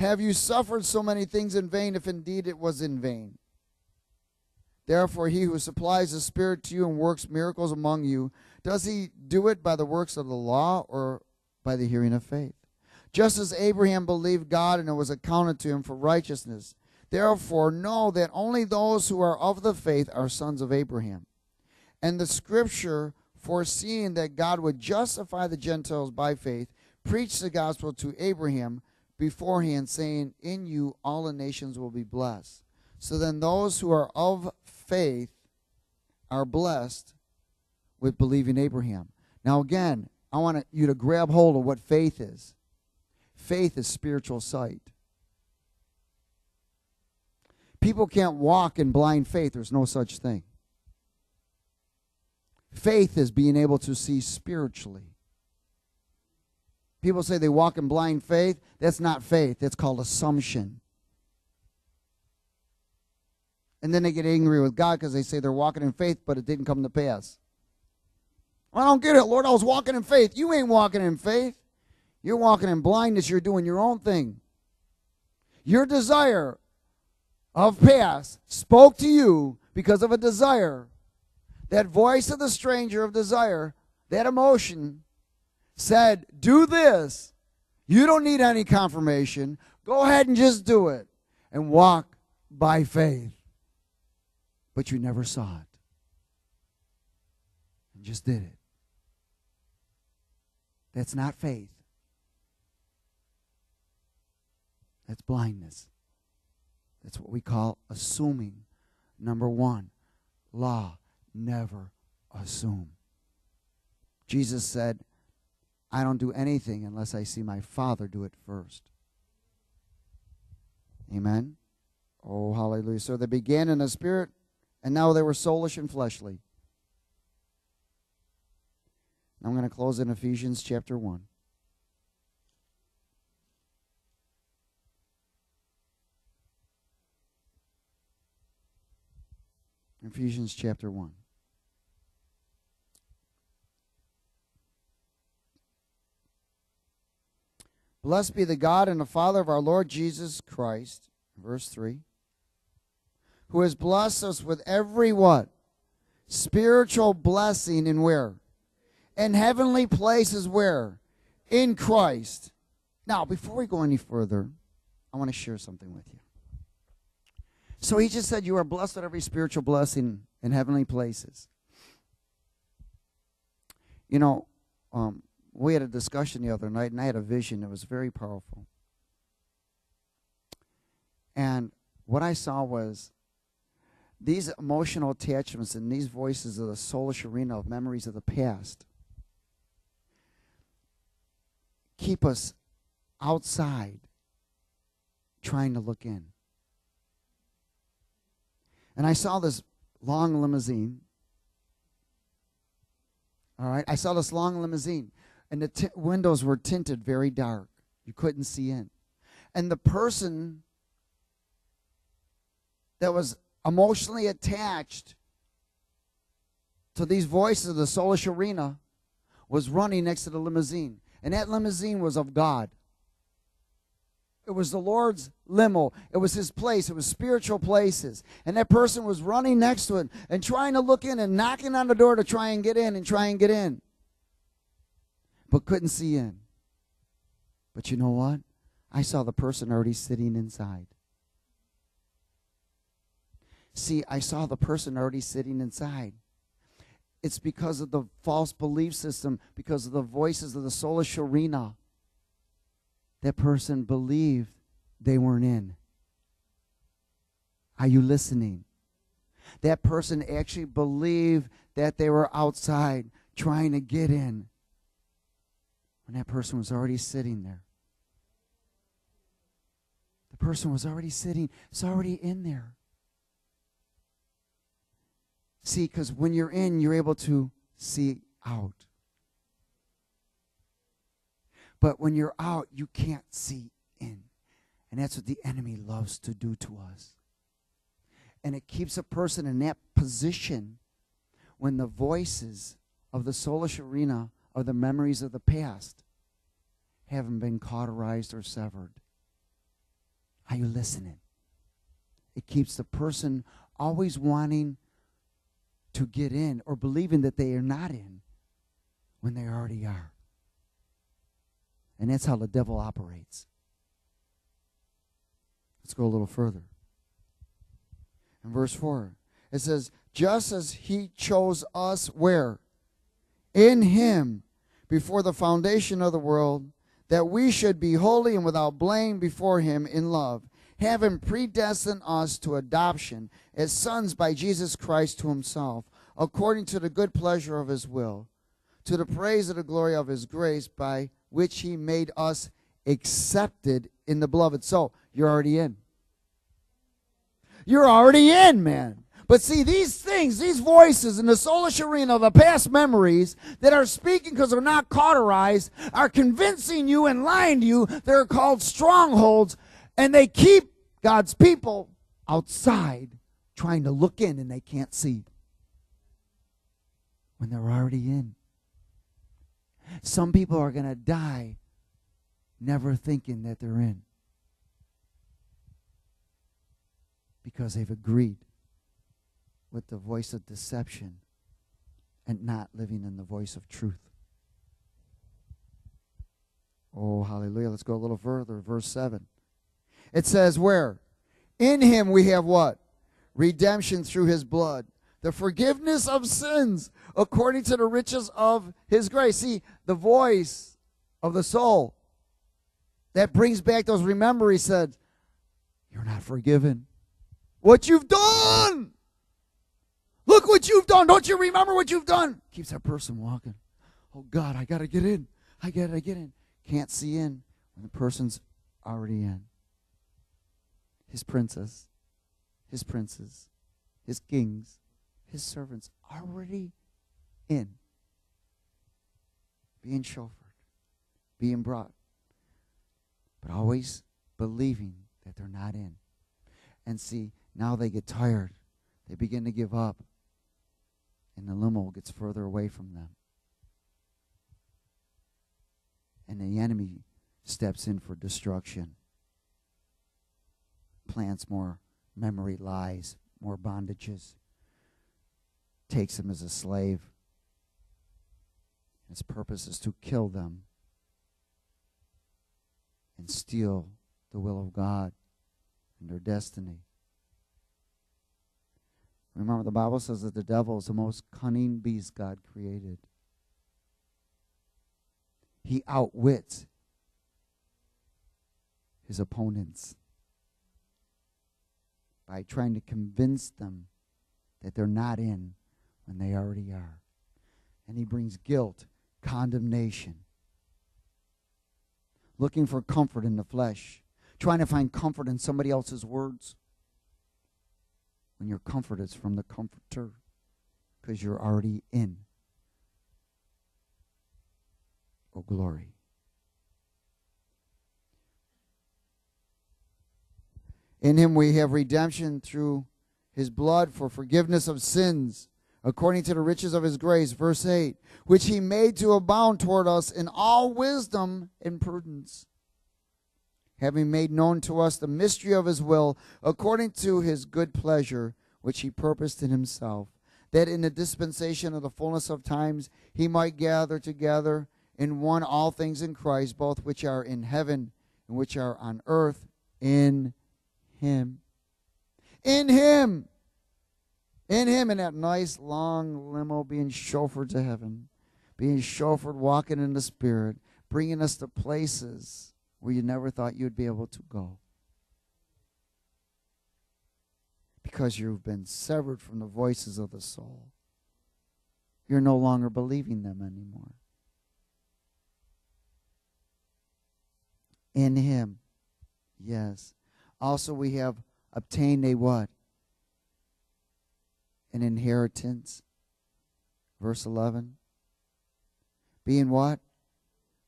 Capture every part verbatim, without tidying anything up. have you suffered so many things in vain, if indeed it was in vain? Therefore, he who supplies the Spirit to you and works miracles among you, does he do it by the works of the law or by the hearing of faith? Just as Abraham believed God, and it was accounted to him for righteousness. Therefore, know that only those who are of the faith are sons of Abraham. And the Scripture, foreseeing that God would justify the Gentiles by faith, preached the gospel to Abraham beforehand, saying, in you all the nations will be blessed. So then those who are of faith are blessed with believing Abraham. Now again, I want you to grab hold of what faith is. Faith is spiritual sight. People can't walk in blind faith. There's no such thing. Faith is being able to see spiritually. People say they walk in blind faith. That's not faith. That's called assumption. And then they get angry with God because they say they're walking in faith, but it didn't come to pass. I don't get it, Lord. I was walking in faith. You ain't walking in faith. You're walking in blindness. You're doing your own thing. Your desire of past spoke to you because of a desire. That voice of the stranger of desire, that emotion, said, do this. You don't need any confirmation. Go ahead and just do it and walk by faith. But you never saw it. You just did it. That's not faith. That's blindness. That's what we call assuming. Number one, law. Never assume. Jesus said, I don't do anything unless I see my Father do it first. Amen? Oh, hallelujah. So they began in the Spirit, and now they were soulish and fleshly. I'm going to close in Ephesians chapter one. Ephesians chapter one. Blessed be the God and the Father of our Lord Jesus Christ, verse three, who has blessed us with every what? Spiritual blessing in where? In heavenly places where? In Christ. Now, before we go any further, I want to share something with you. So he just said you are blessed with every spiritual blessing in heavenly places. You know, um, we had a discussion the other night, and I had a vision that was very powerful. And what I saw was these emotional attachments and these voices of the soulish arena of memories of the past keep us outside trying to look in. And I saw this long limousine. All right? I saw this long limousine. And the t windows were tinted very dark. You couldn't see in. And the person that was emotionally attached to these voices of the soulish arena was running next to the limousine. And that limousine was of God. It was the Lord's limo. It was his place. It was spiritual places. And that person was running next to it and trying to look in and knocking on the door to try and get in and try and get in. But couldn't see in. But you know what? I saw the person already sitting inside. See, I saw the person already sitting inside. It's because of the false belief system, because of the voices of the soulish arena. That person believed they weren't in. Are you listening? That person actually believed that they were outside trying to get in when that person was already sitting there. The person was already sitting. It's already in there. See, because when you're in, you're able to see out. But when you're out, you can't see in. And that's what the enemy loves to do to us. And it keeps a person in that position when the voices of the soulish arena or the memories of the past haven't been cauterized or severed. Are you listening? It keeps the person always wanting to get in or believing that they are not in when they already are. And that's how the devil operates. Let's go a little further. In verse four, it says, just as he chose us where? In him before the foundation of the world, that we should be holy and without blame before him in love, having predestined us to adoption as sons by Jesus Christ to himself, according to the good pleasure of his will, to the praise of the glory of his grace, by which he made us accepted in the beloved. So, you're already in. You're already in, man. But see, these things, these voices in the soulish arena, the past memories that are speaking because they're not cauterized, are convincing you and lying to you. They're called strongholds, and they keep God's people outside trying to look in, and they can't see when they're already in. Some people are going to die never thinking that they're in because they've agreed with the voice of deception and not living in the voice of truth. Oh, hallelujah. Let's go a little further. Verse seven. It says where? In him we have what? Redemption through his blood, the forgiveness of sins according to the riches of his grace. See, the voice of the soul that brings back those remember, he said, you're not forgiven. What you've done! Look what you've done. Don't you remember what you've done? Keeps that person walking. Oh, God, I got to get in. I got to get in. Can't see in when the person's already in. His princess, his princes, his kings, his servants already in. Being chauffeured, being brought, but always believing that they're not in. And see, now they get tired. They begin to give up. And the limo gets further away from them. And the enemy steps in for destruction. Plants more memory lies, more bondages. Takes them as a slave. His purpose is to kill them and steal the will of God and their destiny. Remember, the Bible says that the devil is the most cunning beast God created. He outwits his opponents by trying to convince them that they're not in when they already are. And he brings guilt, condemnation, looking for comfort in the flesh, trying to find comfort in somebody else's words, when your comfort is from the comforter, because you're already in. Oh, glory. In him we have redemption through his blood for forgiveness of sins, according to the riches of his grace, verse eight, which he made to abound toward us in all wisdom and prudence, having made known to us the mystery of his will, according to his good pleasure, which he purposed in himself, that in the dispensation of the fullness of times he might gather together in one all things in Christ, both which are in heaven and which are on earth, in him. In him. In him, in that nice long limo being chauffeured to heaven, being chauffeured, walking in the Spirit, bringing us to places where you never thought you'd be able to go. Because you've been severed from the voices of the soul. You're no longer believing them anymore. In him, yes. Also we have obtained a what? An inheritance. Verse eleven. Being what?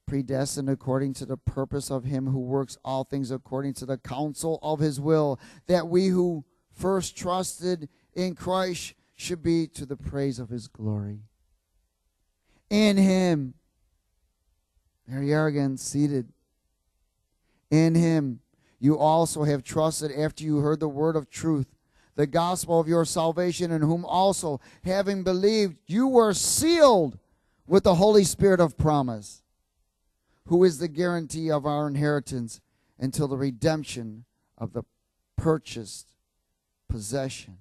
Predestined according to the purpose of him who works all things according to the counsel of his will, that we who first trusted in Christ should be to the praise of his glory. In him, there you are again, seated. In him, you also have trusted after you heard the word of truth, the gospel of your salvation, in whom also, having believed, you were sealed with the Holy Spirit of promise, who is the guarantee of our inheritance until the redemption of the purchased possession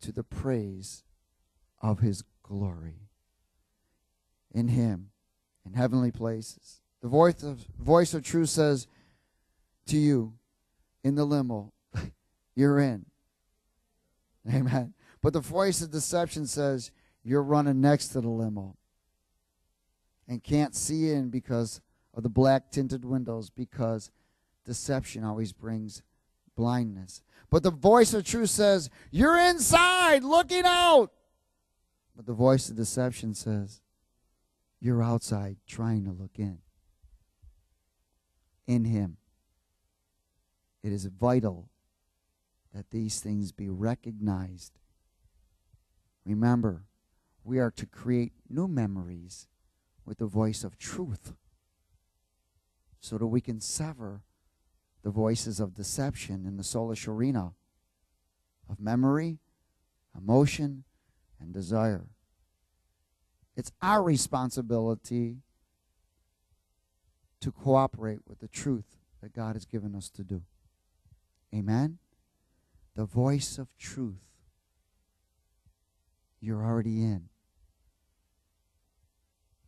to the praise of his glory. In him, in heavenly places, the voice of, voice of truth says to you in the limo, you're in. Amen. But the voice of deception says you're running next to the limo and can't see in because of the black tinted windows, because deception always brings blindness. But the voice of truth says you're inside looking out. But the voice of deception says you're outside trying to look in. In him, it is vital that these things be recognized. Remember, we are to create new memories with the voice of truth so that we can sever the voices of deception in the soulish arena of memory, emotion, and desire. It's our responsibility to cooperate with the truth that God has given us to do. Amen? The voice of truth. You're already in.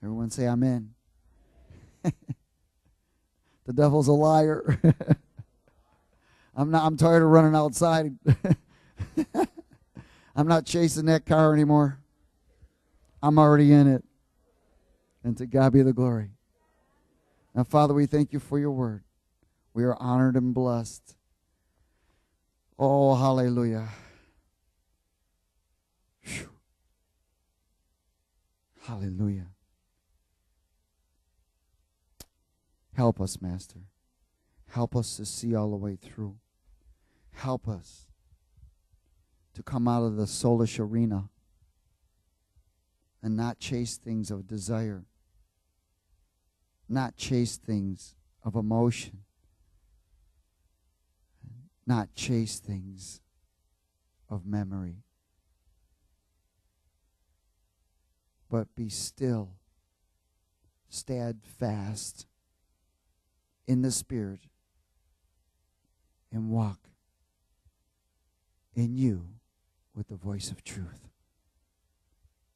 Everyone say, I'm in. The devil's a liar. I'm not, I'm tired of running outside. I'm not chasing that car anymore. I'm already in it. And to God be the glory. Now, Father, we thank you for your word. We are honored and blessed. Oh, hallelujah. Whew. Hallelujah. Help us, Master. Help us to see all the way through. Help us to come out of the soulish arena and not chase things of desire, not chase things of emotion, not chase things of memory, but be still, steadfast in the Spirit, and walk in you with the voice of truth.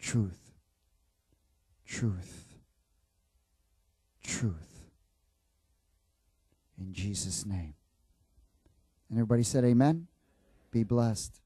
Truth. Truth, truth, in Jesus' name. And everybody said amen. Be blessed.